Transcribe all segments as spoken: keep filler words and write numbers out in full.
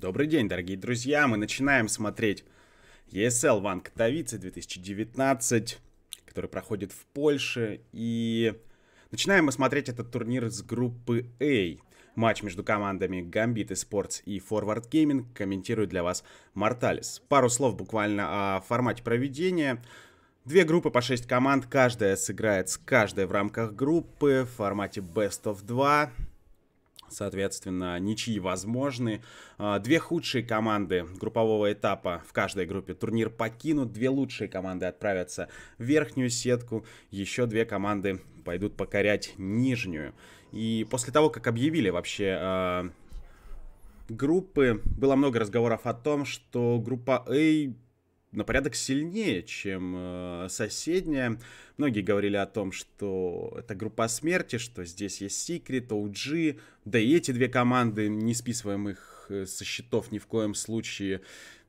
Добрый день, дорогие друзья, мы начинаем смотреть и эс эл One Katowice две тысячи девятнадцать, который проходит в Польше, и начинаем мы смотреть этот турнир с группы A. Матч между командами Gambit Esports и Forward Gaming комментирует для вас Mortalles. Пару слов буквально о формате проведения. Две группы по шесть команд, каждая сыграет с каждой в рамках группы в формате бест оф два. Соответственно, ничьи возможны. Две худшие команды группового этапа в каждой группе турнир покинут. Две лучшие команды отправятся в верхнюю сетку. Еще две команды пойдут покорять нижнюю. И после того, как объявили вообще группы, было много разговоров о том, что группа A на порядок сильнее, чем э, соседняя. Многие говорили о том, что это группа смерти, что здесь есть Secret, о джи, да и эти две команды, не списываем их со счетов ни в коем случае.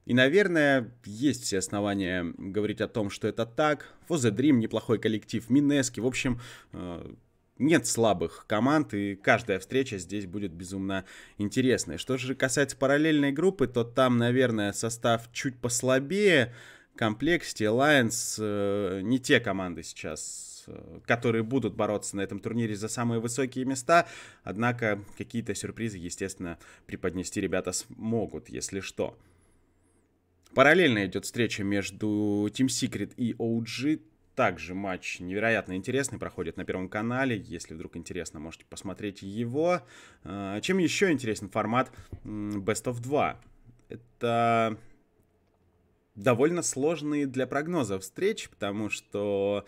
И, наверное, есть все основания говорить о том, что это так. For the Dream, неплохой коллектив, Mineski, в общем, э, нет слабых команд, и каждая встреча здесь будет безумно интересной. Что же касается параллельной группы, то там, наверное, состав чуть послабее. Комплексити, Alliance, э, не те команды сейчас, э, которые будут бороться на этом турнире за самые высокие места. Однако какие-то сюрпризы, естественно, преподнести ребята смогут, если что. Параллельно идет встреча между Team Secret и о джи. Также матч невероятно интересный, проходит на Первом канале. Если вдруг интересно, можете посмотреть его. Чем еще интересен формат бест оф два? Это довольно сложные для прогноза встречи, потому что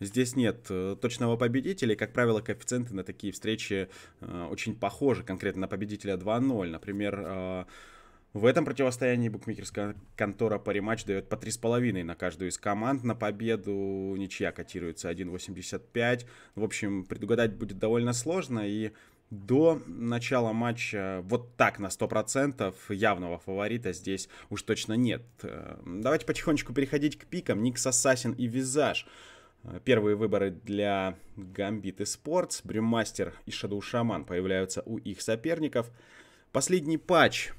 здесь нет точного победителя. И, как правило, коэффициенты на такие встречи очень похожи конкретно на победителя два ноль. Например, в этом противостоянии букмекерская контора Париматч дает по три с половиной на каждую из команд на победу. Ничья котируется один восемьдесят пять. В общем, предугадать будет довольно сложно. И до начала матча вот так на сто процентов явного фаворита здесь уж точно нет. Давайте потихонечку переходить к пикам. Nyx Assassin и Visage. Первые выборы для Gambit Esports. Brewmaster и Shadow Shaman появляются у их соперников. Последний патч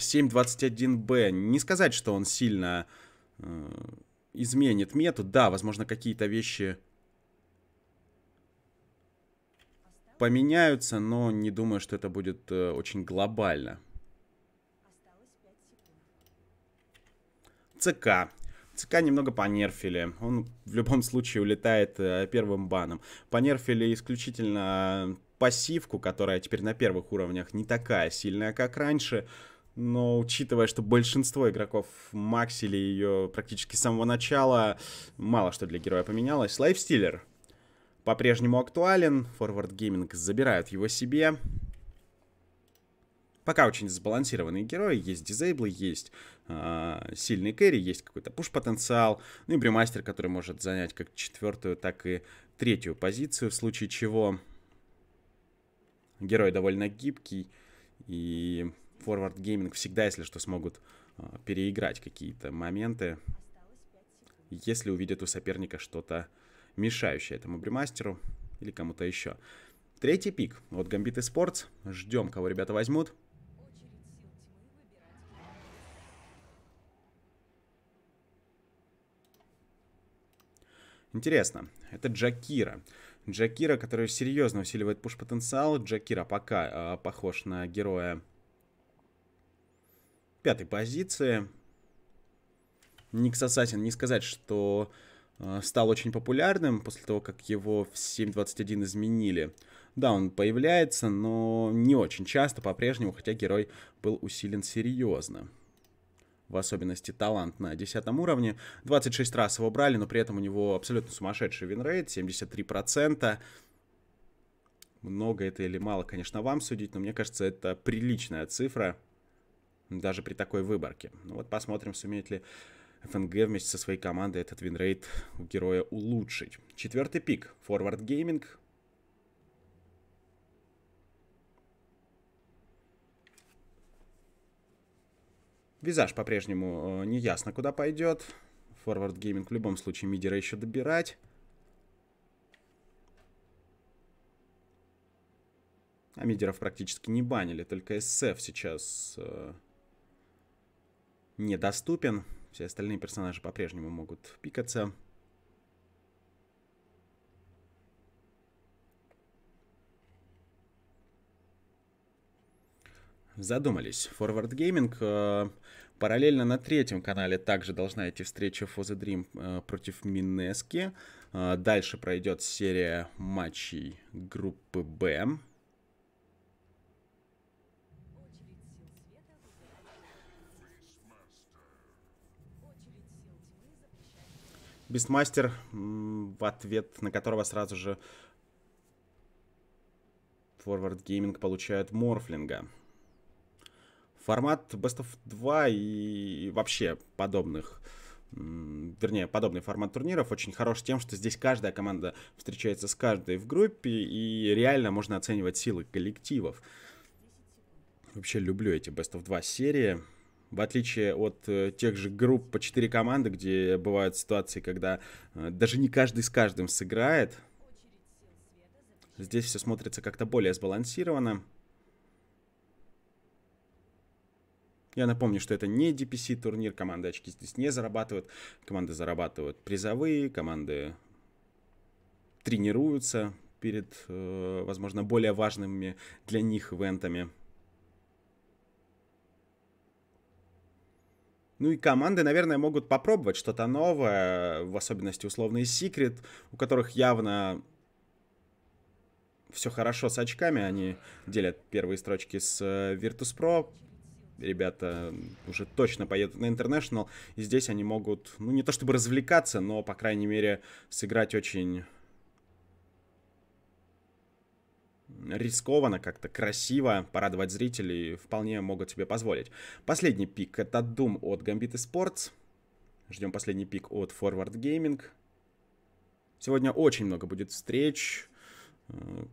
семь двадцать один бэ. Не сказать, что он сильно э, изменит мету. Да, возможно, какие-то вещи поменяются, но не думаю, что это будет э, очень глобально. ЦК. ЦК немного понерфили. Он в любом случае улетает э, первым баном. Понерфили исключительно пассивку, которая теперь на первых уровнях не такая сильная, как раньше. Но учитывая, что большинство игроков максили ее практически с самого начала, мало что для героя поменялось. Lifestealer по-прежнему актуален. Forward Gaming забирают его себе. Пока очень сбалансированные герои. Есть дизейблы, есть э, сильный кэрри, есть какой-то пуш-потенциал. Ну и Брюмастер, который может занять как четвертую, так и третью позицию, в случае чего. Герой довольно гибкий. И Forward Gaming всегда, если что, смогут э, переиграть какие-то моменты, если увидят у соперника что-то мешающее этому Брюмастеру или кому-то еще. Третий пик от Gambit Esports. Ждем, кого ребята возьмут. Интересно, это Jakiro. Jakiro, который серьезно усиливает пуш-потенциал. Jakiro пока э, похож на героя пятой позиции. Nyx Assassin, не сказать, что э, стал очень популярным после того, как его в семь двадцать один изменили. Да, он появляется, но не очень часто по-прежнему, хотя герой был усилен серьезно. В особенности талант на десятом уровне. двадцать шесть раз его брали, но при этом у него абсолютно сумасшедший винрейт, семьдесят три процента. Много это или мало, конечно, вам судить, но мне кажется, это приличная цифра, даже при такой выборке. Ну вот посмотрим, сумеет ли эф эн гэ вместе со своей командой этот винрейт у героя улучшить. Четвертый пик. Forward Gaming. Visage по-прежнему э, не ясно, куда пойдет. Forward Gaming в любом случае мидера еще добирать. А мидеров практически не банили. Только эс эф сейчас э, недоступен. Все остальные персонажи по-прежнему могут пикаться. Задумались. Forward Gaming. Э, параллельно на третьем канале также должна идти встреча For the Dream э, против Mineski. Э, дальше пройдет серия матчей группы Б. Бестмастер, в ответ на которого сразу же Forward Gaming получает Морфлинга. Формат бест оф два и вообще подобных, вернее, подобный формат турниров очень хорош тем, что здесь каждая команда встречается с каждой в группе, и реально можно оценивать силы коллективов. Вообще люблю эти бест оф два серии. В отличие от э, тех же групп по четыре команды, где бывают ситуации, когда э, даже не каждый с каждым сыграет, здесь все смотрится как-то более сбалансированно. Я напомню, что это не ди пи си-турнир, команды очки здесь не зарабатывают. Команды зарабатывают призовые, команды тренируются перед, э, возможно, более важными для них ивентами. Ну и команды, наверное, могут попробовать что-то новое, в особенности условный Secret, у которых явно все хорошо с очками. Они делят первые строчки с Virtus.pro. Ребята уже точно поедут на International. И здесь они могут, ну не то чтобы развлекаться, но, по крайней мере, сыграть очень рискованно, как-то красиво, порадовать зрителей вполне могут себе позволить. Последний пик — это Doom от Gambit Esports. Ждем последний пик от Forward Gaming. Сегодня очень много будет встреч. В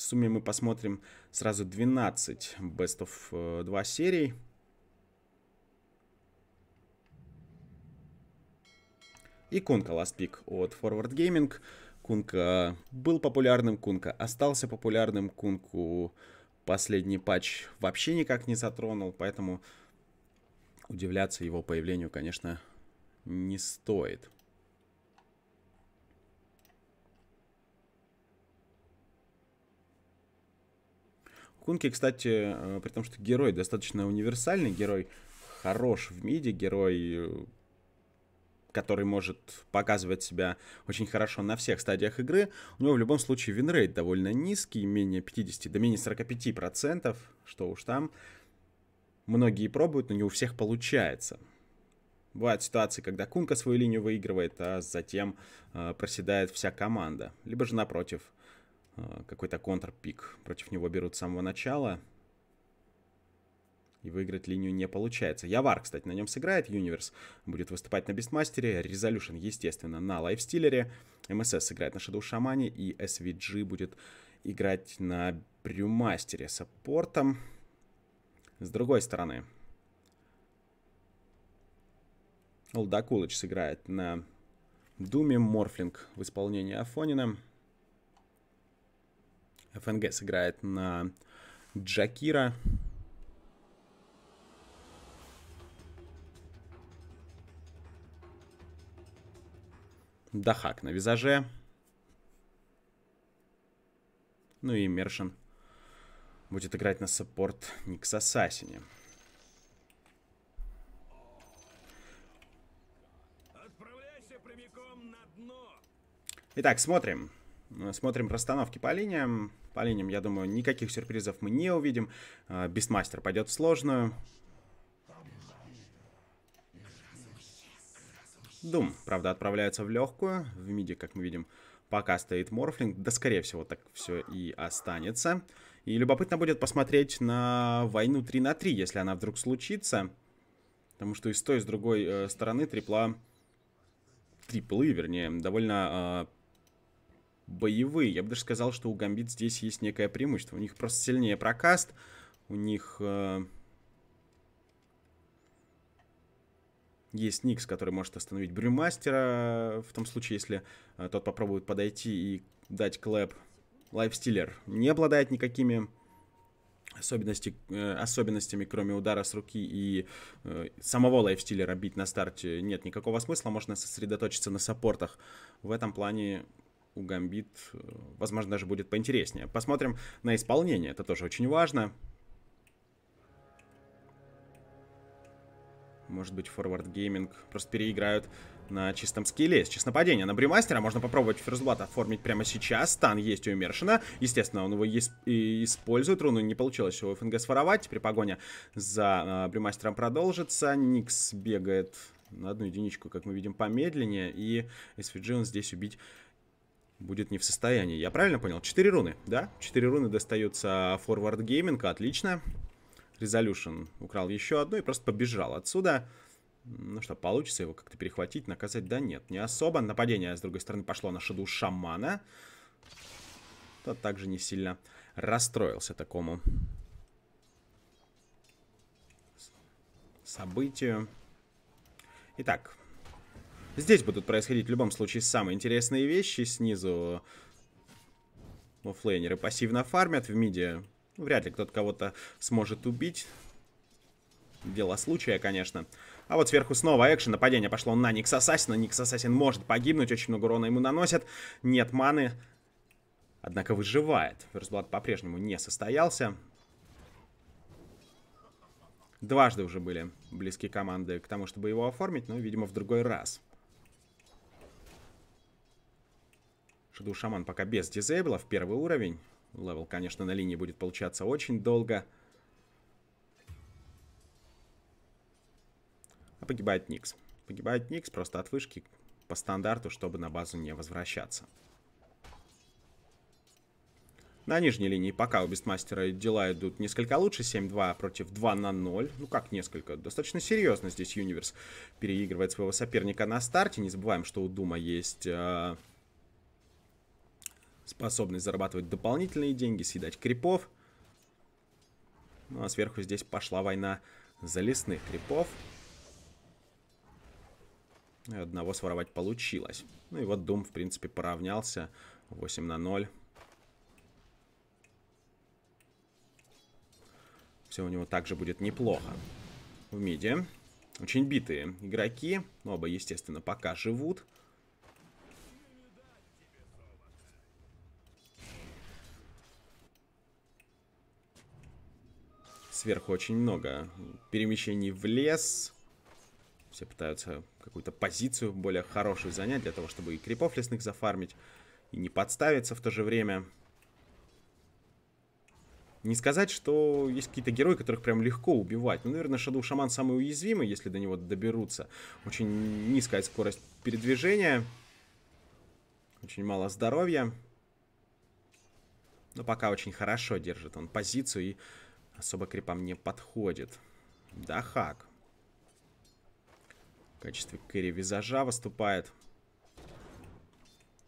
сумме мы посмотрим сразу двенадцать бест оф два серий. И Kunka last пик от Forward Gaming. Kunka был популярным, Kunka остался популярным, Kunku последний патч вообще никак не затронул, поэтому удивляться его появлению, конечно, не стоит. Kunka, кстати, при том, что герой достаточно универсальный, герой хорош в миде, герой, который может показывать себя очень хорошо на всех стадиях игры. У него в любом случае винрейт довольно низкий, менее пятидесяти, да менее сорока пяти процентов, что уж там. Многие пробуют, но не у всех получается. Бывают ситуации, когда Kunka свою линию выигрывает, а затем э, проседает вся команда. Либо же напротив, э, какой-то контрпик против него берут с самого начала. И выиграть линию не получается. YawaR, кстати, на нем сыграет. Universe будет выступать на Beastmaster. Resolut один, естественно, на Lifestealer. эм эс эс сыграет на Shadow Shaman. И эс ви джи будет играть на Brewmaster с саппортом. С другой стороны, Dakulych сыграет на Doom. Morphling в исполнении Афонина. эф эн гэ сыграет на Jakiro. Daxak на Visage. Ну и Immersion будет играть на саппорт Nyx Assassin. Итак, смотрим. Смотрим расстановки по линиям. По линиям, я думаю, никаких сюрпризов мы не увидим. Beastmaster пойдет в сложную. Doom, правда, отправляется в легкую. В миде, как мы видим, пока стоит Морфлинг. Да, скорее всего, так все и останется. И любопытно будет посмотреть на войну три на три, если она вдруг случится. Потому что и с той, и с другой э, стороны трипла... Триплы, вернее, довольно э, боевые. Я бы даже сказал, что у Гамбит здесь есть некое преимущество. У них просто сильнее прокаст. У них... Э, Есть Nyx, который может остановить Брюмастера в том случае, если э, тот попробует подойти и дать клэп. Лайфстилер не обладает никакими особенности, э, особенностями, кроме удара с руки и э, самого лайфстилера бить на старте нет никакого смысла. Можно сосредоточиться на саппортах. В этом плане у Гамбит, э, возможно, даже будет поинтереснее. Посмотрим на исполнение. Это тоже очень важно. Может быть, Forward Gaming просто переиграют на чистом скилле. Сейчас нападение на Брюмастера. Можно попробовать ферзблат оформить прямо сейчас. Стан есть у Иммершена. Естественно, он его использует. Руну не получилось его эф эн гэ своровать. Теперь погоня за Брюмастером продолжится. Никс бегает на одну единичку, как мы видим, помедленнее. И эс ви джи он здесь убить будет не в состоянии. Я правильно понял? Четыре руны, да? Четыре руны достаются Forward Gaming. Отлично. Resolut1on украл еще одну и просто побежал отсюда. Ну что, получится его как-то перехватить, наказать? Да нет, не особо. Нападение, с другой стороны, пошло на Shadow Shaman. Тот также не сильно расстроился такому событию. Итак, здесь будут происходить в любом случае самые интересные вещи. Снизу оффлейнеры пассивно фармят. В миде вряд ли кто-то кого-то сможет убить. Дело случая, конечно. А вот сверху снова экшен. Нападение пошло на Nyx Assassin. Nyx Assassin может погибнуть. Очень много урона ему наносят. Нет маны. Однако выживает. Ферзблат по-прежнему не состоялся. Дважды уже были близкие команды к тому, чтобы его оформить. Но, видимо, в другой раз. Shadow Shaman пока без дизейбла. В первый уровень. Левел, конечно, на линии будет получаться очень долго. А погибает Никс. Погибает Никс просто от вышки по стандарту, чтобы на базу не возвращаться. На нижней линии пока у Бестмастера дела идут несколько лучше. семь-два против два на ноль. Ну как несколько? Достаточно серьезно здесь Universe переигрывает своего соперника на старте. Не забываем, что у Дума есть... способность зарабатывать дополнительные деньги, съедать крипов. Ну а сверху здесь пошла война за лесных крипов. И одного своровать получилось. Ну и вот Doom, в принципе, поравнялся. восемь на ноль. Все у него также будет неплохо. В миде очень битые игроки. Оба, естественно, пока живут. Сверху очень много перемещений в лес. Все пытаются какую-то позицию более хорошую занять, для того, чтобы и крипов лесных зафармить, и не подставиться в то же время. Не сказать, что есть какие-то герои, которых прям легко убивать. Ну, наверное, Shadow Shaman самый уязвимый, если до него доберутся. Очень низкая скорость передвижения. Очень мало здоровья. Но пока очень хорошо держит он позицию и... особо крипам не подходит. Да, хак. В качестве кэри Визажа выступает.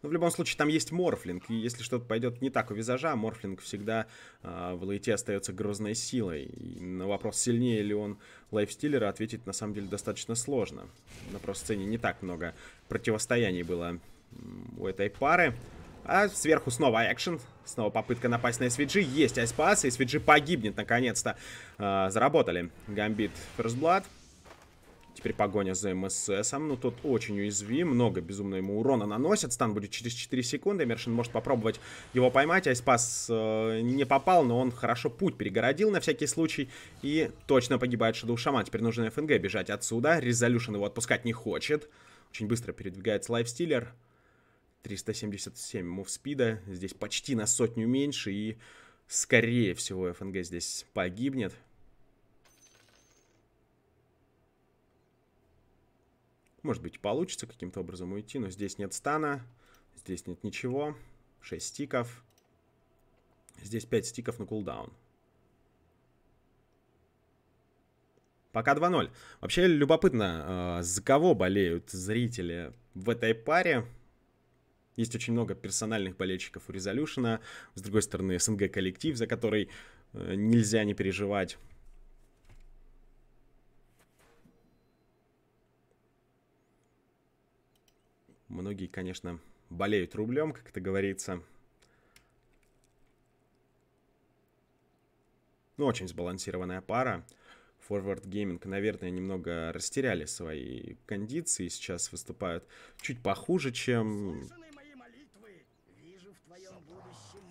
Но в любом случае там есть Морфлинг. И если что-то пойдет не так у Визажа, Морфлинг всегда э, в лейте остается грозной силой. И на вопрос, сильнее ли он Лайфстилера, ответить на самом деле достаточно сложно. На просто-сцене не так много противостояний было у этой пары. А сверху снова экшен. Снова попытка напасть на эс ви джи. Есть айспас. эс ви джи погибнет наконец-то. А, заработали. Гамбит ферзблат. Теперь погоня за эм эс эсом. Ну, тот очень уязвим. Много безумно ему урона наносят. Стан будет через четыре секунды. Мершин может попробовать его поймать. Айспас э, не попал, но он хорошо путь перегородил на всякий случай. И точно погибает Shadow Shaman. Теперь нужно эф эн гэ бежать отсюда. Resolut1on его отпускать не хочет. Очень быстро передвигается Лайфстилер. триста семьдесят семь мувспида, здесь почти на сотню меньше, и скорее всего эф эн гэ здесь погибнет. Может быть, получится каким-то образом уйти, но здесь нет стана, здесь нет ничего. шесть стиков, здесь пять стиков на кулдаун. Пока два ноль. Вообще любопытно, за кого болеют зрители в этой паре. Есть очень много персональных болельщиков у Resolut1on. С другой стороны, эс эн гэ-коллектив, за который э, нельзя не переживать. Многие, конечно, болеют рублем, как это говорится. Ну, очень сбалансированная пара. Forward Gaming, наверное, немного растеряли свои кондиции. Сейчас выступают чуть похуже, чем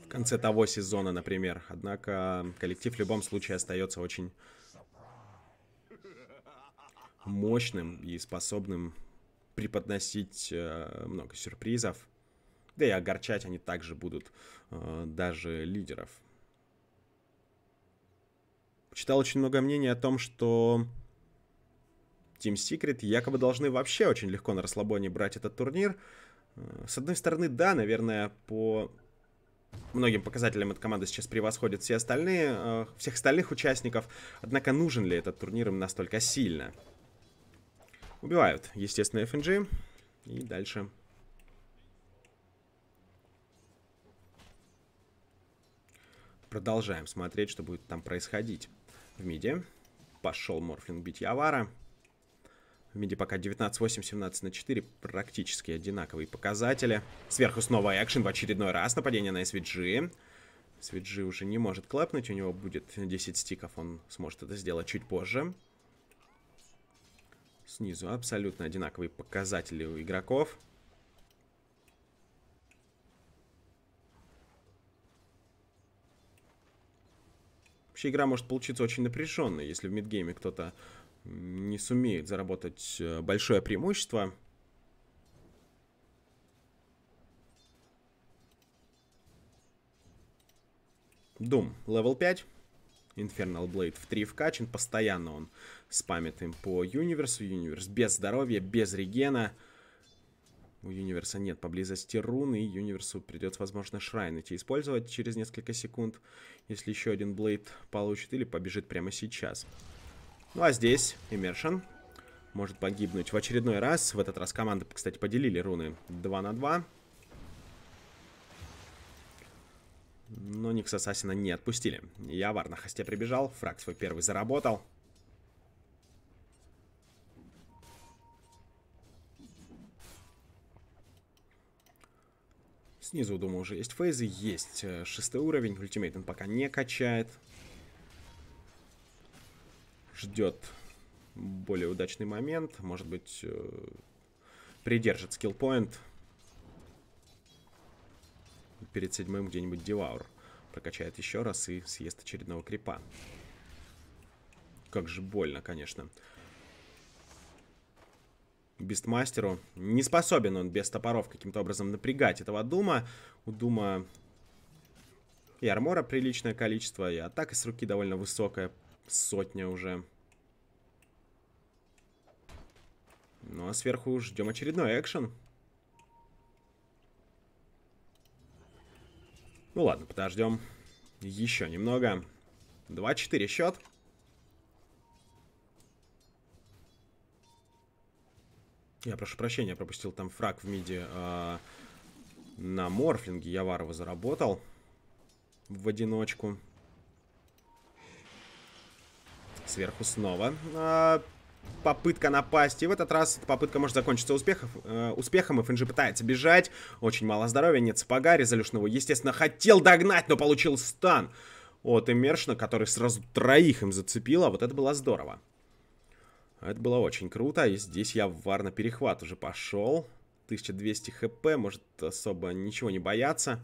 в конце того сезона, например. Однако коллектив в любом случае остается очень мощным и способным преподносить э, много сюрпризов. Да и огорчать они также будут э, даже лидеров. Читал очень много мнений о том, что Team Secret якобы должны вообще очень легко на расслабоне брать этот турнир. С одной стороны, да, наверное, по многим показателям эта команда сейчас превосходит все остальные, всех остальных участников. Однако, нужен ли этот турнир им настолько сильно? Убивают, естественно, эф эн джи. И дальше продолжаем смотреть, что будет там происходить. В миде пошел Морфлинг бить YawaR. В миде пока девятнадцать восемь, семнадцать на четыре. Практически одинаковые показатели. Сверху снова экшен в очередной раз. Нападение на эс ви джи. эс ви джи уже не может клапнуть. У него будет десять стиков. Он сможет это сделать чуть позже. Снизу абсолютно одинаковые показатели у игроков. Вообще игра может получиться очень напряженной, если в мидгейме кто-то не сумеет заработать большое преимущество. Doom левел пять. Infernal Blade в три вкачен. Постоянно он спамит им по Universe. Universe без здоровья, без регена. У Universe нет поблизости рун, и Universe придется, возможно, шрайн идти использовать через несколько секунд, если еще один Blade получит или побежит прямо сейчас. Ну а здесь Immersion может погибнуть в очередной раз. В этот раз команды, кстати, поделили руны два на два. Но Nyx Assassin не отпустили. YawaR на хосте прибежал, фраг свой первый заработал. Снизу, думаю, уже есть фейзы, есть шестой уровень. Ультимейт он пока не качает. Ждет более удачный момент. Может быть, придержит скиллпоинт. Перед седьмым где-нибудь YawaR прокачает еще раз и съест очередного крипа. Как же больно, конечно. Бестмастеру. Не способен он без топоров каким-то образом напрягать этого Дума. У Дума и армора приличное количество, и атака с руки довольно высокая. Сотня уже. Ну а сверху ждем очередной экшен. Ну ладно, подождем еще немного. два-четыре счет. Я прошу прощения, пропустил там фраг в миде э, на морфлинге. YawaR его заработал в одиночку. Сверху снова э, попытка напасть. И в этот раз эта попытка может закончиться успехов, э, успехом. эф эн джи пытается бежать. Очень мало здоровья, нет сапога. Resolut один он его, естественно, хотел догнать, но получил стан от Immersion, который сразу троих им зацепило. Вот это было здорово. Это было очень круто. И здесь YawaR на перехват уже пошел. тысяча двести хп. Может особо ничего не бояться.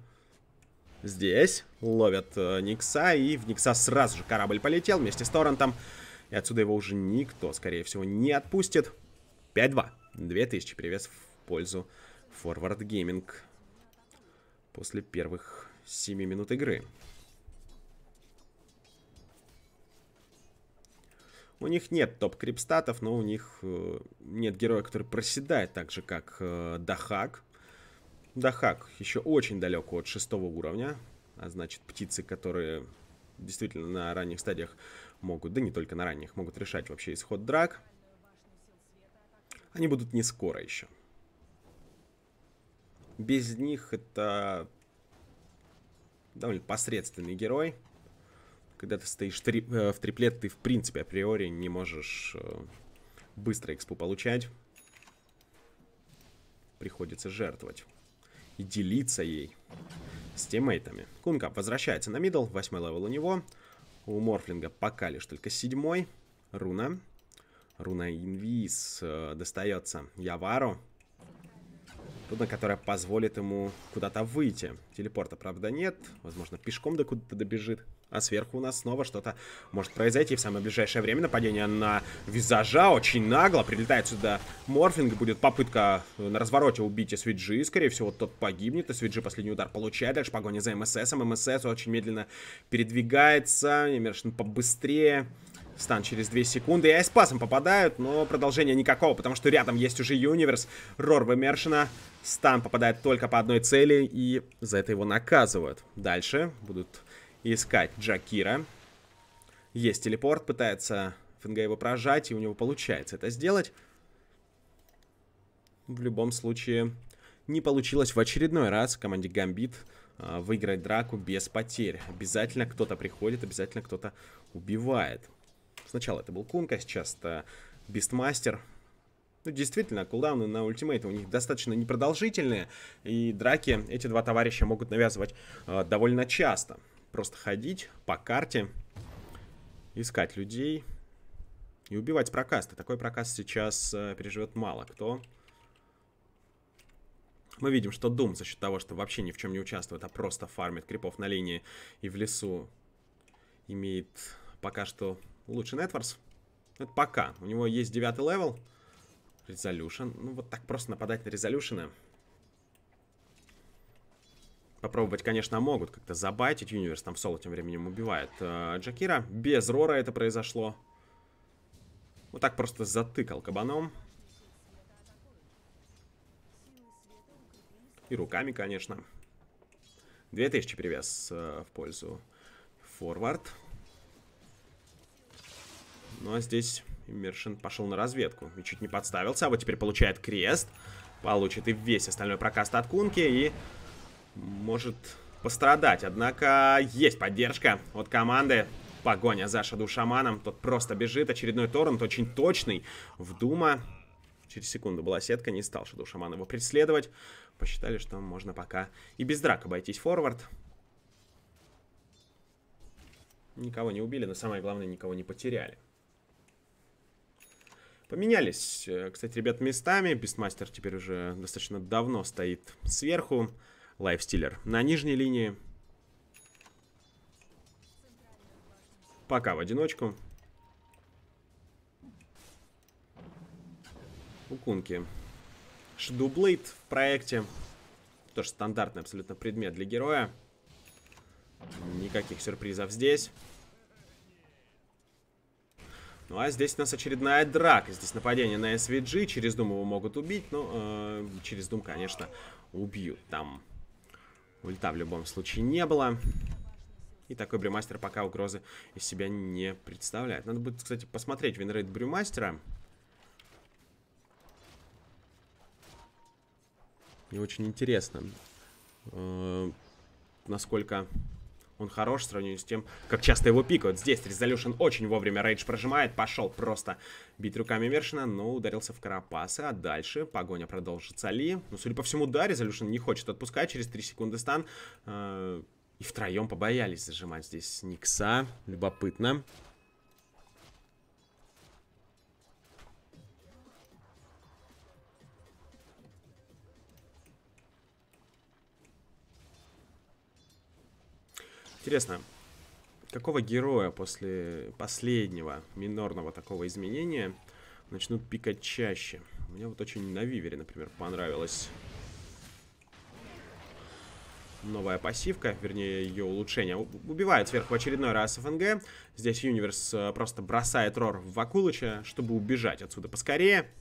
Здесь ловят э, Никса. И в Никса сразу же корабль полетел вместе с Торрентом. И отсюда его уже никто, скорее всего, не отпустит. пять-два. две тысячи перевес в пользу Forward Gaming. После первых семи минут игры. У них нет топ-крипстатов, но у них э, нет героя, который проседает так же, как э, Daxak. Daxak еще очень далеко от шестого уровня. А значит, птицы, которые действительно на ранних стадиях могут, да не только на ранних, могут решать вообще исход драк, они будут не скоро еще. Без них это довольно посредственный герой. Когда ты стоишь три, э, в триплет, ты в принципе априори не можешь э, быстро экспу получать. Приходится жертвовать и делиться ей с тиммейтами. Kunka возвращается на мидл, восьмой левел у него. У Морфлинга пока лишь только седьмой. Руна. Руна Инвиз достается YawaRу. Руна, которая позволит ему куда-то выйти. Телепорта, правда, нет. Возможно, пешком до куда-то добежит. А сверху у нас снова что-то может произойти в самое ближайшее время. Нападение на Визажа очень нагло. Прилетает сюда Морфлинг. Будет попытка на развороте убить эс ви джи. Скорее всего, тот погибнет. эс ви джи последний удар получает. Дальше погоня за эм эс эс. эм эс эс очень медленно передвигается. Immersion побыстрее. Стан через две секунды. И айспасом попадают, но продолжения никакого, потому что рядом есть уже Universe. Рор в Immersion. Стан попадает только по одной цели, и за это его наказывают. Дальше будут искать Jakiro. Есть телепорт, пытается эф эн гэ его прожать, и у него получается это сделать. В любом случае, не получилось в очередной раз команде Гамбит выиграть драку без потерь. Обязательно кто-то приходит, обязательно кто-то убивает. Сначала это был Kunka, сейчас это Beastmaster. Ну, действительно, кулдауны на ультимейты у них достаточно непродолжительные, и драки эти два товарища могут навязывать э, довольно часто. Просто ходить по карте, искать людей и убивать прокасты. Такой прокаст сейчас э, переживет мало кто. Мы видим, что Doom за счет того, что вообще ни в чем не участвует, а просто фармит крипов на линии и в лесу, имеет пока что лучший нетворс. Это пока. У него есть девятый левел. Резолюшн. Ну, вот так просто нападать на резолюшены. Попробовать, конечно, могут как-то забайтить. Universe там соло тем временем убивает э, Jakiro. Без рора это произошло. Вот так просто затыкал кабаном. И руками, конечно. две тысячи перевес э, в пользу Forward. Ну, а здесь Immersion пошел на разведку и чуть не подставился. А вот теперь получает крест. Получит и весь остальной прокаст от Kunka и может пострадать. Однако есть поддержка от команды. Погоня за Shadow Shaman'ом. Тот просто бежит. Очередной торрент очень точный в Дума. Через секунду была сетка. Не стал Shadow Shaman его преследовать. Посчитали, что можно пока и без драк обойтись Forward. Никого не убили, но самое главное, никого не потеряли. Поменялись, кстати, ребят, местами. Beastmaster теперь уже достаточно давно стоит сверху. Lifestealer на нижней линии. Пока в одиночку. У Kunka Shadowblade в проекте. Тоже стандартный абсолютно предмет для героя. Никаких сюрпризов здесь. Ну, а здесь у нас очередная драка. Здесь нападение на эс ви джи. Через Doom его могут убить. Ну, э, через Doom, конечно, убьют. Там ульта в любом случае не было. И такой Брюмастер пока угрозы из себя не представляет. Надо будет, кстати, посмотреть винрейт Брюмастера. Мне очень интересно, э, насколько он хорош в сравнении с тем, как часто его пикают. Здесь Resolution очень вовремя рейдж прожимает. Пошел просто бить руками Immersion, но ударился в карапасы. А дальше погоня продолжится ли? Ну, судя по всему, да, Resolution не хочет отпускать. Через три секунды стан. Э и втроем побоялись зажимать здесь Никса. Любопытно. Интересно, какого героя после последнего минорного такого изменения начнут пикать чаще? Мне вот очень на Вивере, например, понравилась новая пассивка, вернее ее улучшение. Убивает сверху в очередной раз эф эн гэ. Здесь Universe просто бросает рор в Акулыча, чтобы убежать отсюда поскорее.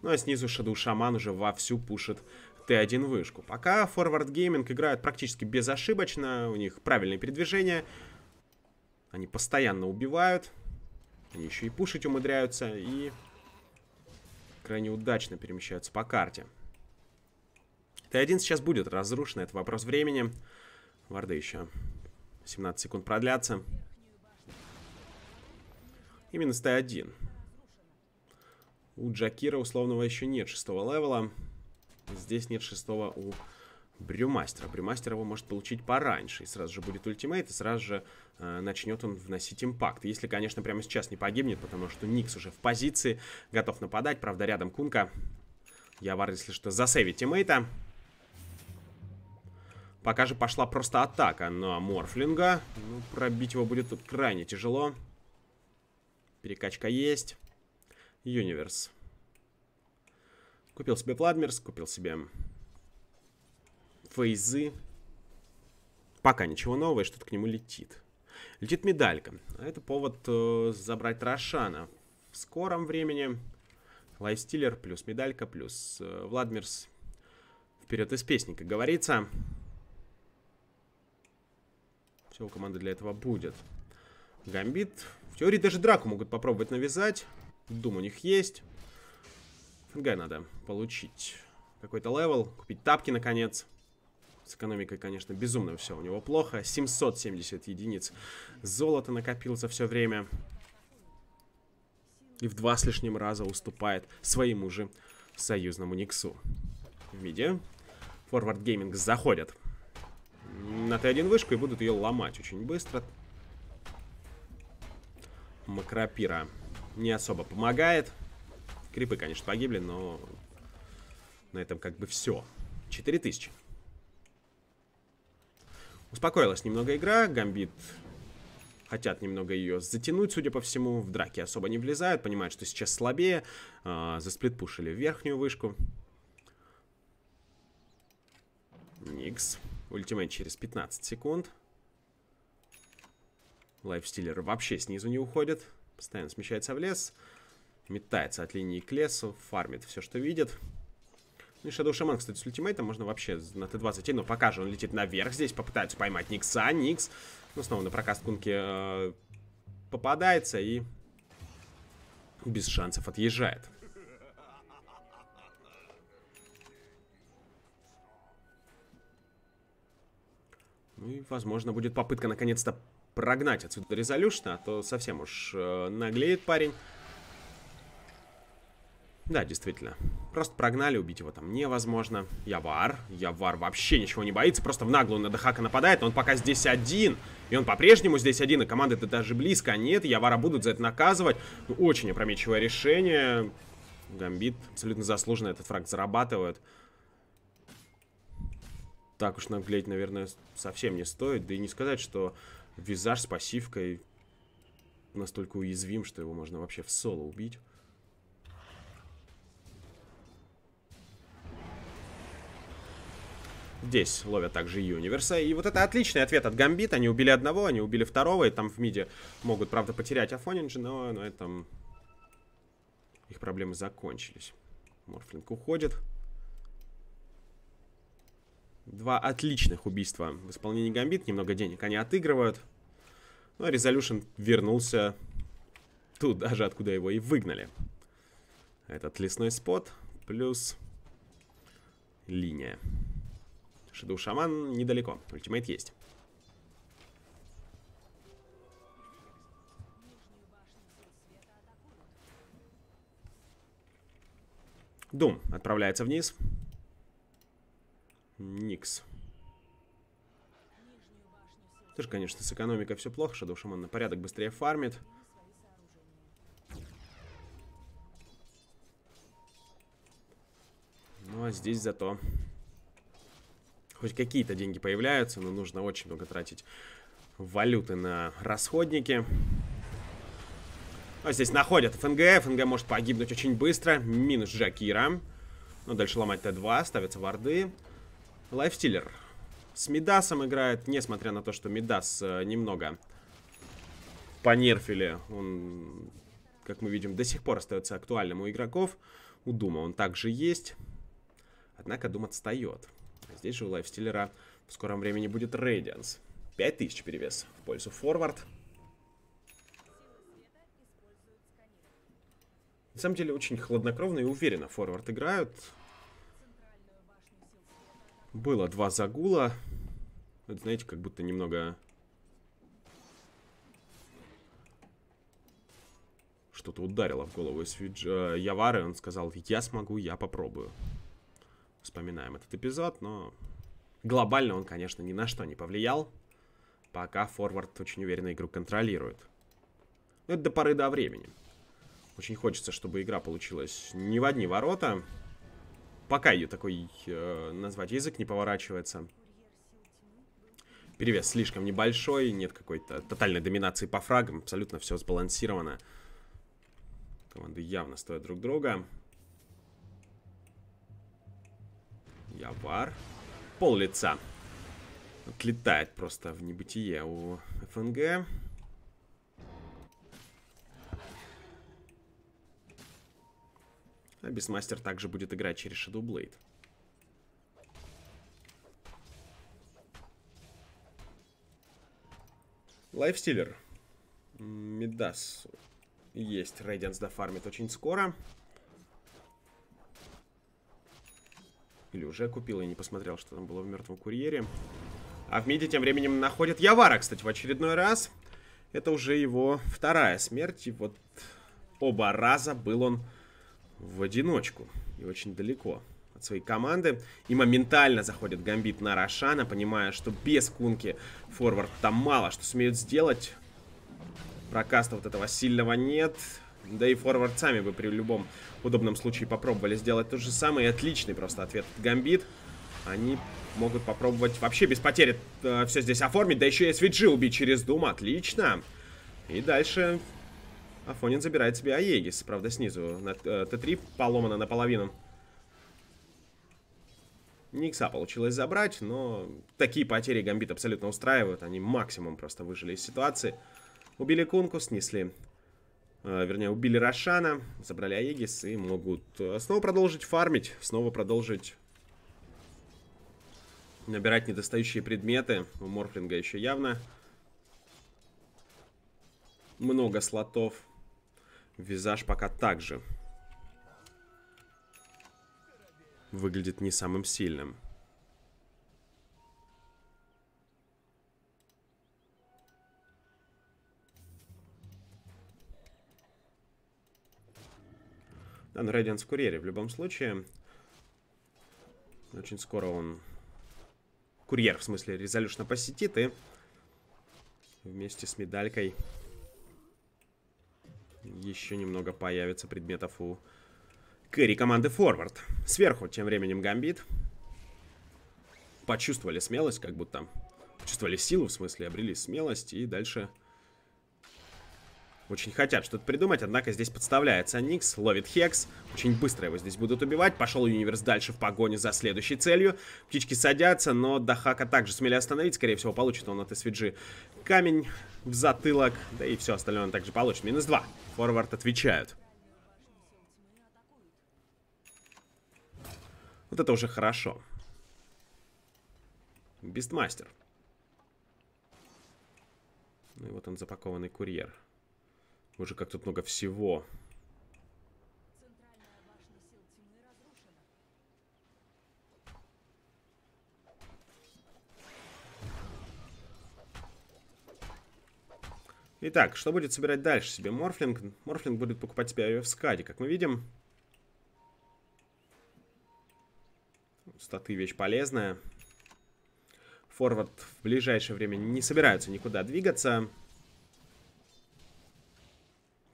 Ну а снизу Shadow Shaman уже вовсю пушит тэ один вышку. Пока Forward Gaming играют практически безошибочно. У них правильные передвижения. Они постоянно убивают. Они еще и пушить умудряются. И крайне удачно перемещаются по карте. тэ один сейчас будет разрушен. Это вопрос времени. Варды еще семнадцать секунд продлятся. Именно с тэ один. У Jakiro условного еще нет шестого левела. Здесь нет шестого у Брюмастера. Брюмастер его может получить пораньше. И сразу же будет ультимейт, и сразу же э, начнет он вносить импакт. Если, конечно, прямо сейчас не погибнет, потому что Никс уже в позиции, готов нападать. Правда, рядом Кунка. YawaR, если что, засейвит тиммейта. Пока же пошла просто атака на Морфлинга. Ну, пробить его будет тут крайне тяжело. Перекачка есть. Universe. Купил себе Владмирс, купил себе Фейзы. Пока ничего нового, и что-то к нему летит. Летит медалька. Это повод э, забрать Рошана. В скором времени. Лайфстилер плюс медалька плюс э, Владмирс. Вперед из песни, как говорится. Все у команды для этого будет. Гамбит. В теории даже драку могут попробовать навязать. Дум у них есть. Финга надо получить. Какой-то левел. Купить тапки, наконец. С экономикой, конечно, безумно все у него плохо. семьсот семьдесят единиц золота накопил за все время. И в два с лишним раза уступает своему же союзному Никсу. В миде Forward Gaming заходят на тэ один вышку и будут ее ломать очень быстро. Макропира не особо помогает. Крипы, конечно, погибли, но на этом как бы все. четыре тысячи. Успокоилась немного игра. Гамбит хотят немного ее затянуть, судя по всему. В драке особо не влезают. Понимают, что сейчас слабее. Э, засплитпушили верхнюю вышку. Никс. Ультимейт через пятнадцать секунд. Лайфстилер вообще снизу не уходит. Постоянно смещается в лес. Метается от линии к лесу. Фармит все, что видит. Ну и Shadow Shaman, кстати, с ультимейтом можно вообще на тэ двадцать. Но пока же он летит наверх. Здесь попытаются поймать Никса. Никс. Ну, снова на прокаст Кунки э, попадается и без шансов отъезжает. Ну и, возможно, будет попытка наконец-то прогнать отсюда Resolut один, а то совсем уж э, наглеет парень. Да, действительно. Просто прогнали, убить его там невозможно. YawaR. YawaR вообще ничего не боится. Просто в наглую на Дахака нападает. Но он пока здесь один. И он по-прежнему здесь один. И команды-то даже близко нет. YawaR будут за это наказывать. Ну, очень опрометчивое решение. Гамбит абсолютно заслуженно этот фраг зарабатывает. Так уж наглеть, наверное, совсем не стоит. Да и не сказать, что Visage с пассивкой настолько уязвим, что его можно вообще в соло убить. Здесь ловят также Юниверса. И вот это отличный ответ от Гамбит. Они убили одного, они убили второго. И там в миде могут, правда, потерять Афонинджи, но на этом их проблемы закончились. Морфлинг уходит. Два отличных убийства в исполнении Гамбит. Немного денег они отыгрывают. Ну, а Resolut один вернулся туда же, откуда его и выгнали. Этот лесной спот плюс линия. Shadow Shaman недалеко. Ультимейт есть. Doom отправляется вниз. Никс. Тоже, конечно, с экономикой все плохо. Shadow Shaman на порядок быстрее фармит. Ну а здесь зато хоть какие-то деньги появляются, но нужно очень много тратить валюты на расходники. А здесь находят эф эн гэ. эф эн гэ может погибнуть очень быстро. Минус Джакира. Но дальше ломать тэ два. Ставятся варды. Лайфстилер с Мидасом играет. Несмотря на то, что Мидас немного понерфили, он, как мы видим, до сих пор остается актуальным у игроков. У Дума он также есть. Однако Дум отстает. Здесь же у Лайфстилера в скором времени будет Radiance. пять тысяч перевес в пользу Forward. На самом деле очень хладнокровно и уверенно Forward играют. Было два загула. Это, знаете, как будто немного что-то ударило в голову эс ви джи YawaR, и он сказал: я смогу, я попробую. Вспоминаем этот эпизод, но Глобально он, конечно, ни на что не повлиял. Пока форвард очень уверенно игру контролирует. Но это до поры до времени. Очень хочется, чтобы игра получилась не в одни ворота. Пока ее такой э, назвать язык не поворачивается. Перевес слишком небольшой, нет какой-то тотальной доминации по фрагам. Абсолютно все сбалансировано. Команды явно стоят друг друга. YawaR. Пол лица. Отлетает просто в небытие у эф эн гэ. А Beastmaster также будет играть через Shadowblade. Lifestealer. Midas. Есть. Radiance дофармит очень скоро. Или уже купил, я не посмотрел, что там было в мертвом курьере. А в миде тем временем находят YawaR, кстати, в очередной раз. Это уже его вторая смерть. И вот оба раза был он в одиночку. И очень далеко от своей команды. И моментально заходит гамбит на Рошана, понимая, что без Кунки форвард там мало что сумеют сделать. Прокаста вот этого сильного нет. Да и форвард сами бы при любом удобном случае попробовали сделать то же самое. И отличный просто ответ от гамбит. Они могут попробовать вообще без потери э, все здесь оформить. Да еще и эс ви джи убить через Doom. Отлично. И дальше Афонин забирает себе Аегис. Правда, снизу на э, тэ три поломано наполовину. Никса получилось забрать, но такие потери гамбит абсолютно устраивают. Они максимум просто выжили из ситуации. Убили Кунку, снесли. Э, вернее, убили Рошана, забрали Аегис и могут э, снова продолжить фармить. Снова продолжить набирать недостающие предметы. У Морфлинга еще явно много слотов. Visage пока также выглядит не самым сильным. Да, но Radiance в курьере в любом случае. Очень скоро он... Курьер, в смысле, Resolut1on посетит и вместе с медалькой еще немного появится предметов у кэри команды форвард. Сверху тем временем гамбит. Почувствовали смелость, как будто. Почувствовали силу, в смысле, обрели смелость. И дальше очень хотят что-то придумать. Однако здесь подставляется Никс, ловит Хекс. Очень быстро его здесь будут убивать. Пошел Universe дальше в погоне за следующей целью. Птички садятся, но Дахака также сумели остановить. Скорее всего, получит он от эс ви джи камень в затылок. Да и все остальное он также получит. Минус два. Форвард отвечают. Вот это уже хорошо. Beastmaster. Ну и вот он, запакованный курьер. Уже как тут много всего. Итак, что будет собирать дальше себе Морфлинг? Морфлинг будет покупать себе в скаде, как мы видим. Статы вещь полезная. Форвард в ближайшее время не собираются никуда двигаться.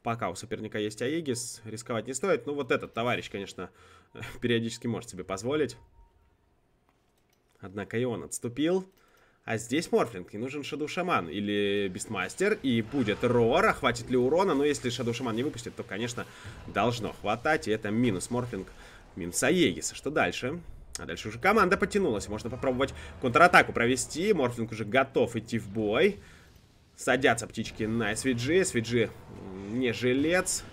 Пока у соперника есть Аегис, рисковать не стоит. Ну, вот этот товарищ, конечно, периодически может себе позволить. Однако и он отступил. А здесь Морфлинг. И нужен Shadow Shaman или Beastmaster. И будет Рор. А хватит ли урона? Но если Shadow Shaman не выпустит, то, конечно, должно хватать. И это минус Морфлинг, минус Аегис. Что дальше? А дальше уже команда потянулась. Можно попробовать контратаку провести. Морфлинг уже готов идти в бой. Садятся птички на эс ви джи. эс ви джи не жилец.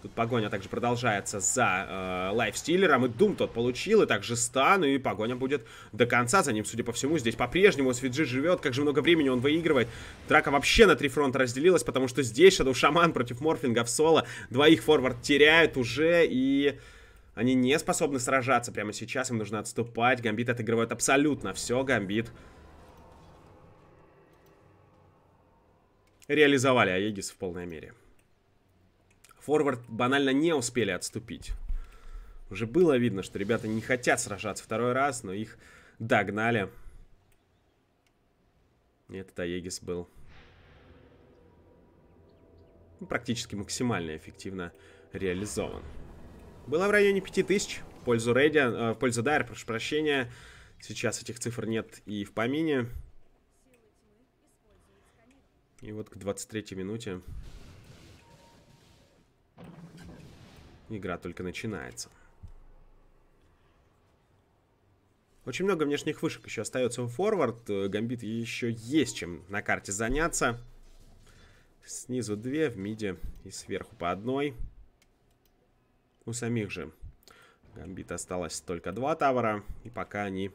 Тут погоня также продолжается за э, лайфстилером. И Doom тот получил, и также стан. И погоня будет до конца за ним, судя по всему. Здесь по-прежнему эс ви джи живет. Как же много времени он выигрывает. Драка вообще на три фронта разделилась, потому что здесь Shadow Shaman против Морфлинга в соло. Двоих форвард теряют уже, и... Они не способны сражаться прямо сейчас, им нужно отступать. Гамбит отыгрывает абсолютно все, гамбит. Реализовали Аегис в полной мере. Форвард банально не успели отступить. Уже было видно, что ребята не хотят сражаться второй раз, но их Догнали. Нет, это Aegis был. Практически максимально эффективно реализован. Было в районе пяти тысяч в пользу Рейдиан, э, в пользу Дайр, прошу прощения. Сейчас этих цифр нет и в помине. И вот к двадцать третьей минуте игра только начинается. Очень много внешних вышек еще остается у Форвард. Гамбит еще есть чем на карте заняться. Снизу две, в миде и сверху по одной. У самих же Гамбит осталось только два тавара. И пока они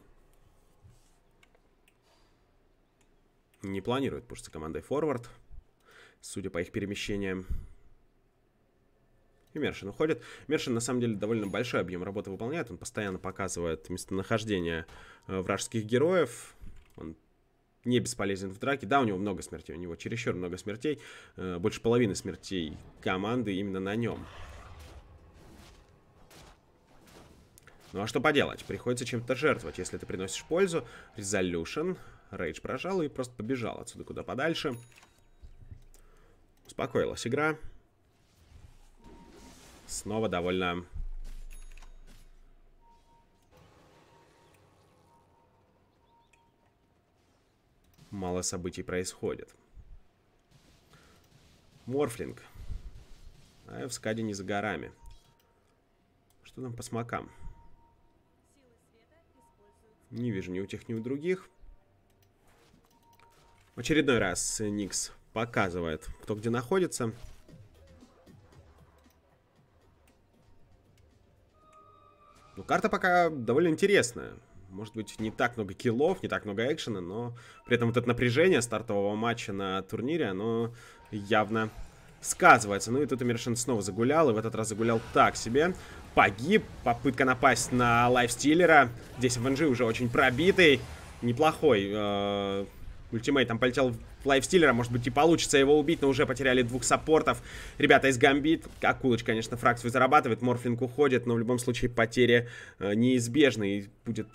не планируют пушиться командой Форвард, судя по их перемещениям. И Мершин уходит. Мершин, на самом деле, довольно большой объем работы выполняет. Он постоянно показывает местонахождение э, вражеских героев. Он не бесполезен в драке. Да, у него много смертей. У него чересчур много смертей. Э, больше половины смертей команды именно на нем. Ну а что поделать? Приходится чем-то жертвовать, если ты приносишь пользу. Резолюшн. Рейдж прожал и просто побежал отсюда куда подальше. Успокоилась игра. Снова довольно мало событий происходит. Морфлинг. А в скаде не за горами. Что там по смокам? Не вижу ни у тех, ни у других. В очередной раз Nyx показывает, кто где находится. Ну, карта пока довольно интересная. Может быть, не так много киллов, не так много экшена, но при этом вот это напряжение стартового матча на турнире, оно явно сказывается. Ну и тут Immersion снова загулял, и в этот раз загулял так себе. Погиб, попытка напасть на Лайфстилера. Здесь эф эн джи уже очень пробитый, неплохой. Э-э- ультимейт там полетел в Лайфстилера, может быть, и получится его убить, но уже потеряли двух саппортов. Ребята из Гамбит. Акулыч, конечно, фракцию зарабатывает, Морфлинг уходит, но в любом случае потери э, неизбежны. И будет,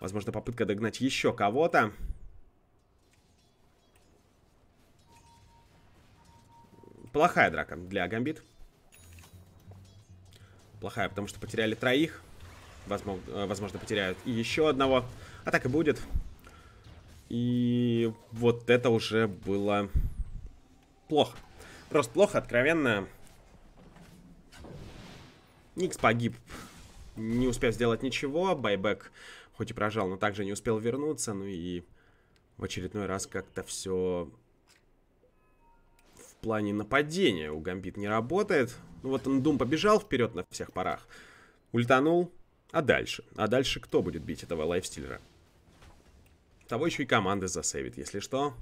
возможно, попытка догнать еще кого-то. Плохая драка для Гамбит. Плохая, потому что потеряли троих. Возможно, возможно потеряют и еще одного. А так и будет. И вот это уже было плохо. Просто плохо, откровенно. Nyx погиб, не успев сделать ничего. Байбек хоть и прожал, но также не успел вернуться. Ну и в очередной раз как-то все в плане нападения у Гамбит не работает. Ну вот он, Doom, побежал вперед на всех парах. Ультанул. А дальше? А дальше кто будет бить этого Лайфстилера? Того еще и команда засейвит, если что.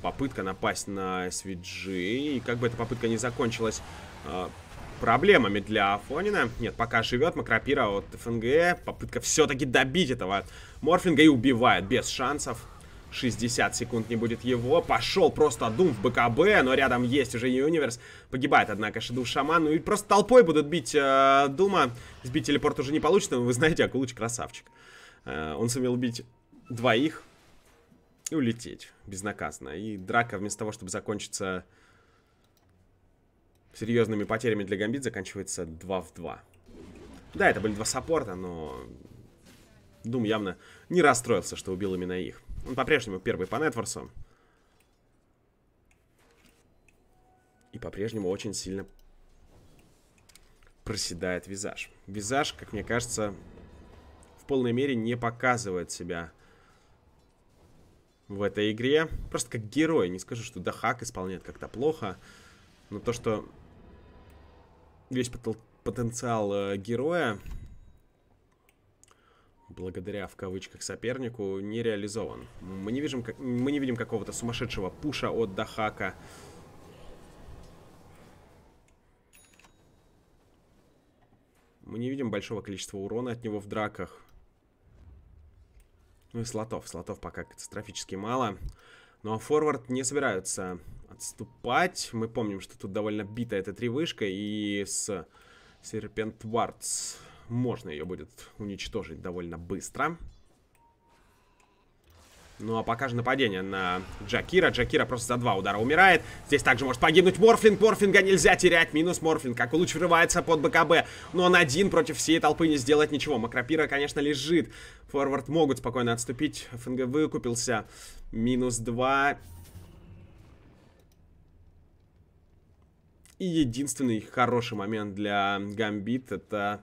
Попытка напасть на эс ви джи. И как бы эта попытка не закончилась э, проблемами для Афонина. Нет, пока живет Макропира от эф эн гэ. Попытка все-таки добить этого Морфлинга и убивает без шансов. шестьдесят секунд не будет его. Пошел просто Doom в БКБ, но рядом есть уже Universe. Погибает, однако, Shadow Shaman. Ну и просто толпой будут бить э, Дума. Сбить телепорт уже не получится, но вы знаете, Акулыч красавчик. Э, он сумел убить двоих и улететь безнаказанно. И драка вместо того, чтобы закончиться серьезными потерями для Гамбит, заканчивается два в два. Да, это были два саппорта, но Doom явно не расстроился, что убил именно их. Он по-прежнему первый по нетворсу. И по-прежнему очень сильно проседает Visage. Visage, как мне кажется, в полной мере не показывает себя в этой игре. Просто как герой. Не скажу, что Daxak исполняет как-то плохо. Но то, что весь потенциал героя благодаря, в кавычках, сопернику, не реализован. Мы не видим, как... мы не видим какого-то сумасшедшего пуша от Daxak. Мы не видим большого количества урона от него в драках. Ну и слотов. Слотов пока катастрофически мало. Ну а Форвард не собираются отступать. Мы помним, что тут довольно бита эта тривышка, и с Серпент Вардс можно ее будет уничтожить довольно быстро. Ну а пока же нападение на Джакира. Джакира просто за два удара умирает. Здесь также может погибнуть Морфлинг. Морфлинга нельзя терять. Минус Морфлинг. Как луч врывается под БКБ. Но он один против всей толпы не сделает ничего. Макропира, конечно, лежит. Форвард могут спокойно отступить. ФНГ выкупился. Минус два. И единственный хороший момент для Гамбит — это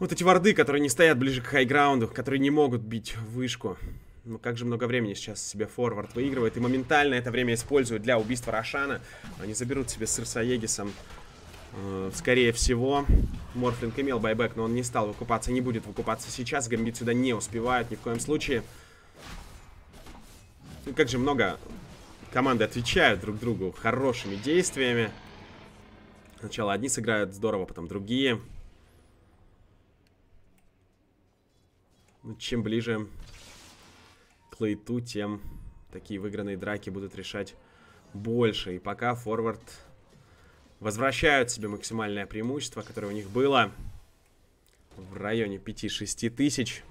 вот эти варды, которые не стоят ближе к хайграунду, которые не могут бить вышку. Ну как же много времени сейчас себе форвард выигрывает. И моментально это время используют для убийства Рошана. Они заберут себе сыр с Аегисом. Скорее всего. Морфлинг имел байбек, но он не стал выкупаться. Не будет выкупаться сейчас. Гамбит сюда не успевает ни в коем случае. Ну как же много команды отвечают друг другу хорошими действиями. Сначала одни сыграют здорово, потом другие. Чем ближе к лейту, тем такие выигранные драки будут решать больше. И пока форвард возвращают себе максимальное преимущество, которое у них было в районе пяти-шести тысяч.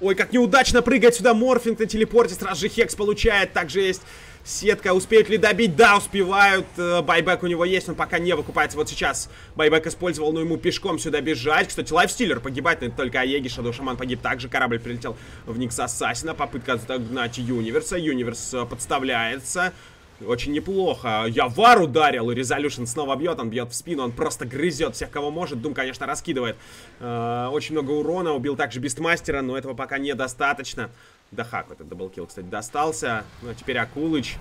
Ой, как неудачно прыгает сюда Морфлинг на телепорте. Сразу же Хекс получает. Также есть сетка. Успеют ли добить? Да, успевают. Байбек у него есть, он пока не выкупается. Вот сейчас байбек использовал, но ему пешком сюда бежать. Кстати, лайфстилер погибает, но это только Аеги. Shadow Shaman погиб также. Корабль прилетел в Nyx Assassin. Попытка догнать Юниверса. Юниверс подставляется. Очень неплохо. YawaR ударил, и Resolut один снова бьет. Он бьет в спину, он просто грызет всех, кого может. Doom, конечно, раскидывает э, очень много урона. Убил также Бистмастера, но этого пока недостаточно. Да, хак, этот даблкил, кстати, достался. Ну, а теперь Акулыч.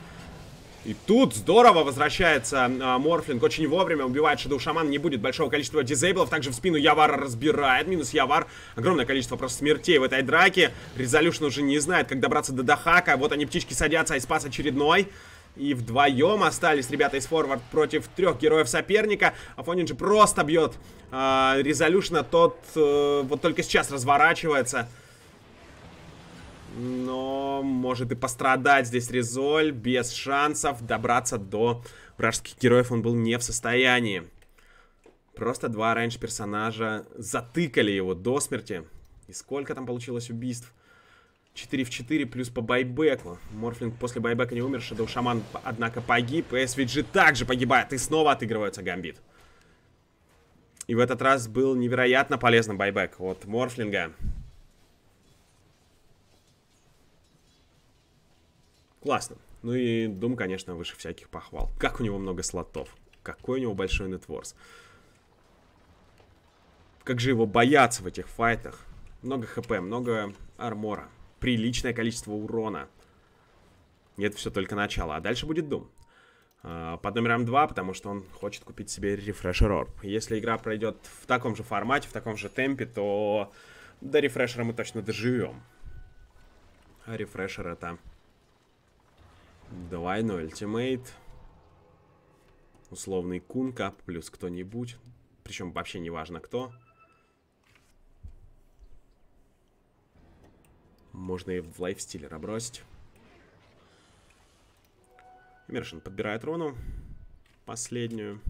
И тут здорово возвращается э, Морфлинг. Очень вовремя убивает Shadow Shaman. Не будет большого количества дизейблов. Также в спину YawaR разбирает. Минус YawaR. Огромное количество просто смертей в этой драке. Resolut один уже не знает, как добраться до Дахака. Вот они, птички, садятся. Айспас очередной. И вдвоем остались ребята из Forward против трех героев соперника. Afoninje просто бьет э, Resolut один. Тот э, вот только сейчас разворачивается. Но может и пострадать здесь Резоль. Без шансов добраться до вражеских героев он был не в состоянии. Просто два раньше персонажа затыкали его до смерти. И сколько там получилось убийств? четыре в четыре плюс по байбеку. Морфлинг после байбека не умер. Shadow Shaman, однако, погиб. эс ви джи также погибает. И снова отыгрывается Гамбит. И в этот раз был невероятно полезным байбек от Морфлинга. Классно. Ну и Doom, конечно, выше всяких похвал. Как у него много слотов. Какой у него большой нетворс. Как же его боятся в этих файтах. Много хп, много армора. Приличное количество урона. Это все только начало. А дальше будет Doom. Под номером два, потому что он хочет купить себе рефрешер орб. Если игра пройдет в таком же формате, в таком же темпе, то до рефрешера мы точно доживем. А рефрешер это двойной ультимейт. Условный Кунка плюс кто-нибудь. Причем вообще не важно кто. Можно и в лайфстилера бросить. Иммершн подбирает руну. Последнюю.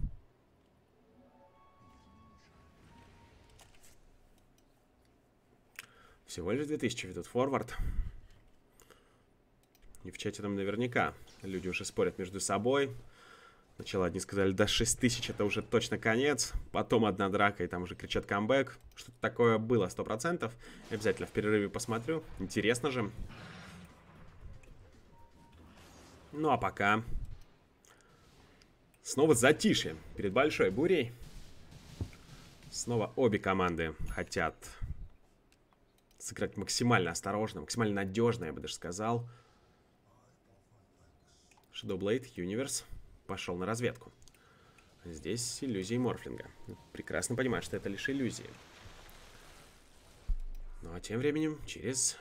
Всего лишь две тысячи ведут форвард. И в чате там наверняка люди уже спорят между собой. Сначала одни сказали, да, шесть тысяч это уже точно конец. Потом одна драка, и там уже кричат камбэк. Что-то такое было сто процентов. Обязательно в перерыве посмотрю. Интересно же. Ну а пока снова затишье перед большой бурей. Снова обе команды хотят сыграть максимально осторожно, максимально надежно, я бы даже сказал. Shadowblade, Universe пошел на разведку. Здесь иллюзии Морфлинга. Прекрасно понимаю, что это лишь иллюзии. Ну а тем временем через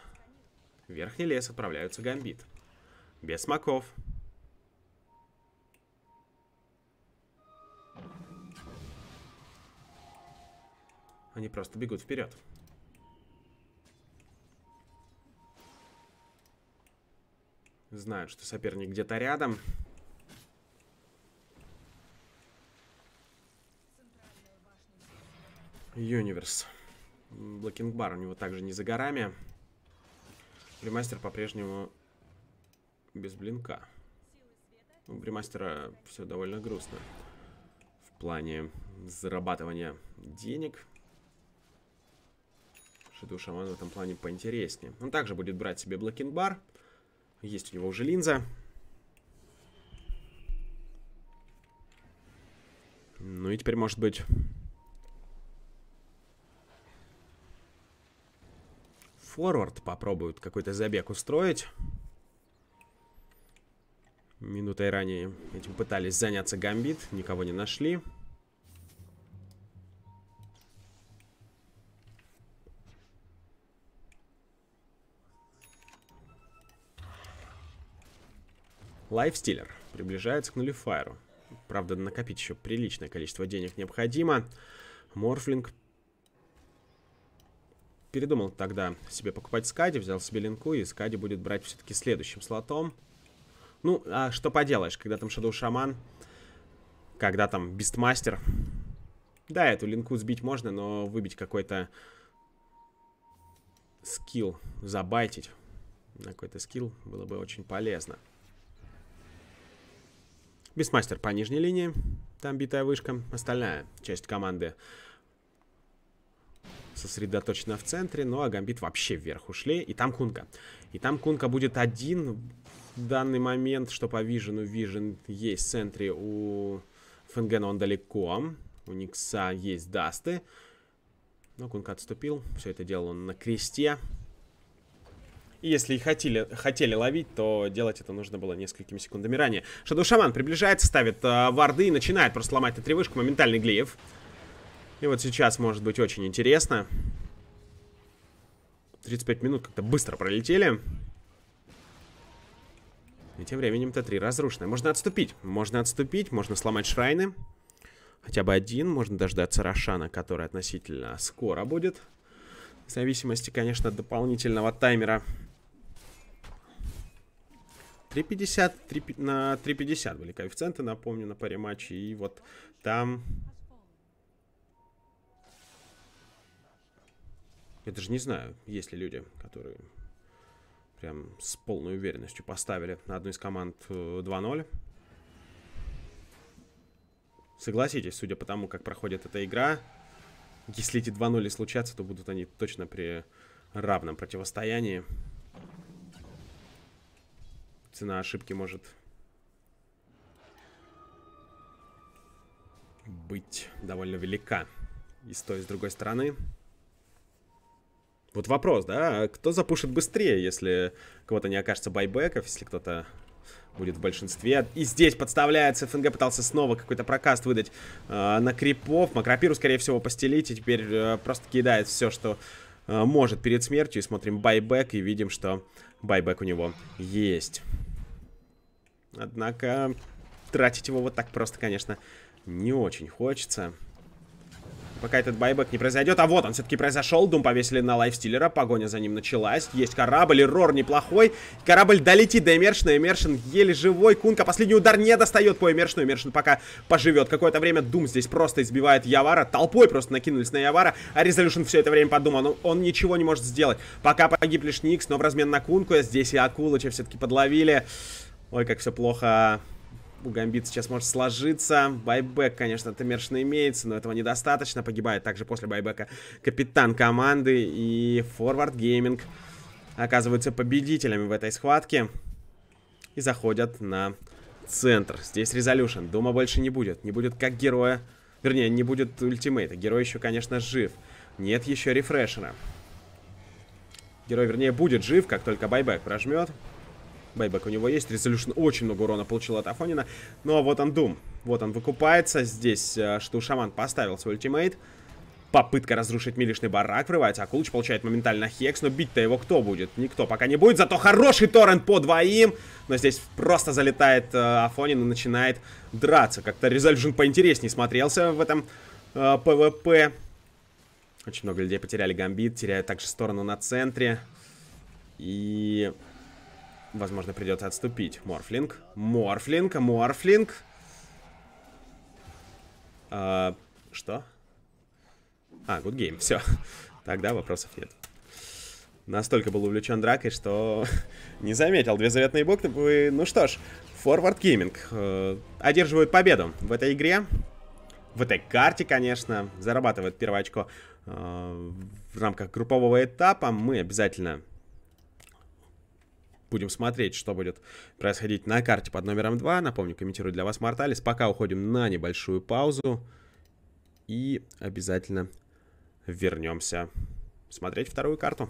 верхний лес отправляются Гамбит. Без смоков. Они просто бегут вперед. Знают, что соперник где-то рядом. Universe. Блокинг-бар у него также не за горами. Брewmaster по-прежнему без блинка. У Брewmastера все довольно грустно в плане зарабатывания денег. Shadow Shaman в этом плане поинтереснее. Он также будет брать себе блокинг-бар. Есть у него уже линза. Ну и теперь, может быть... Форвард попробуют какой-то забег устроить. Минутой ранее этим пытались заняться Гамбит. Никого не нашли. Lifestealer приближается к нулифайру. Правда, накопить еще приличное количество денег необходимо. Morphling передумал тогда себе покупать Скади, взял себе линку, и Скади будет брать все-таки следующим слотом. Ну, а что поделаешь, когда там Shadow Shaman, когда там Beastmaster. Да, эту линку сбить можно, но выбить какой-то скилл, забайтить какой-то скилл было бы очень полезно. Beastmaster по нижней линии, там битая вышка, остальная часть команды сосредоточена в центре, ну а Гамбит вообще вверх ушли, и там Kunka. И там Kunka будет один в данный момент, что по Вижену, Вижен есть в центре у эф эн гэ, но он далеко, у Никса есть дасты, но Kunka отступил, все это делал он на кресте. И если и хотели, хотели ловить, то делать это нужно было несколькими секундами ранее. Shadow Shaman приближается, ставит э, варды и начинает просто ломать на три вышку, моментальный глиф. И вот сейчас может быть очень интересно. тридцать пять минут как-то быстро пролетели. И тем временем тэ три разрушенная. Можно отступить. Можно отступить. Можно сломать шрайны. Хотя бы один. Можно дождаться Рошана, который относительно скоро будет. В зависимости, конечно, от дополнительного таймера. три пятьдесят. На три пятьдесят были коэффициенты, напомню, на паре матчей. И вот там... Я даже не знаю, есть ли люди, которые прям с полной уверенностью поставили на одну из команд два ноль. Согласитесь, судя по тому, как проходит эта игра, если эти два ноль случатся, то будут они точно при равном противостоянии. Цена ошибки может быть довольно велика и с той, и с другой стороны. Вот вопрос, да, кто запушит быстрее, если кого-то не окажется байбеков, если кто-то будет в большинстве. И здесь подставляется, эф эн гэ пытался снова какой-то прокаст выдать э, на крипов. Макропиру, скорее всего, постелить, и теперь э, просто кидает все, что э, может перед смертью. И смотрим байбек, и видим, что байбек у него есть. Однако тратить его вот так просто, конечно, не очень хочется. Пока этот байбек не произойдет. А вот он все-таки произошел. Doom повесили на Lifestealer. Погоня за ним началась. Есть корабль. Рор неплохой. Корабль долетит до Immersion. Immersion еле живой. Kunka последний удар не достает по Immersion. Immersion пока поживет какое-то время. Doom здесь просто избивает YawaR. Толпой просто накинулись на YawaR. А Resolut1on все это время подумал. Но он ничего не может сделать. Пока погиб лишь Nyx. Но в размен на Kunka здесь и Акулыча все-таки подловили. Ой, как все плохо. У Гамбит сейчас может сложиться. Байбек, конечно, от Immersion имеется, но этого недостаточно. Погибает также после байбека капитан команды. И Forward Gaming оказываются победителями в этой схватке. И заходят на центр. Здесь Resolut1on. Дума больше не будет. Не будет как героя. Вернее, не будет ультимейта. Герой еще, конечно, жив. Нет еще рефрешера. Герой, вернее, будет жив, как только байбек прожмет. Байбек у него есть. Resolut1on очень много урона получил от Афонина. Ну а вот он Doom. Вот он выкупается. Здесь Shadow Shaman поставил свой ультимейт. Попытка разрушить милишный барак. Врывается Акулыч. Получает моментально хекс. Но бить-то его кто будет? Никто пока не будет. Зато хороший торрент по двоим. Но здесь просто залетает Афонин и начинает драться. Как-то Resolut1on поинтереснее смотрелся в этом э, пэ вэ пэ. Очень много людей потеряли Гамбит. Теряют также сторону на центре. И... Возможно, придется отступить. Морфлинг. Морфлинг. Морфлинг. А, что? А, good game. Все. Тогда вопросов нет. Настолько был увлечен дракой, что не заметил две заветные буквы. Ну что ж, Forward Gaming э, одерживают победу в этой игре. В этой карте, конечно, зарабатывает первое очко э, в рамках группового этапа. Мы обязательно будем смотреть, что будет происходить на карте под номером два. Напомню, комментирую для вас Mortalles. Пока уходим на небольшую паузу. И обязательно вернемся смотреть вторую карту.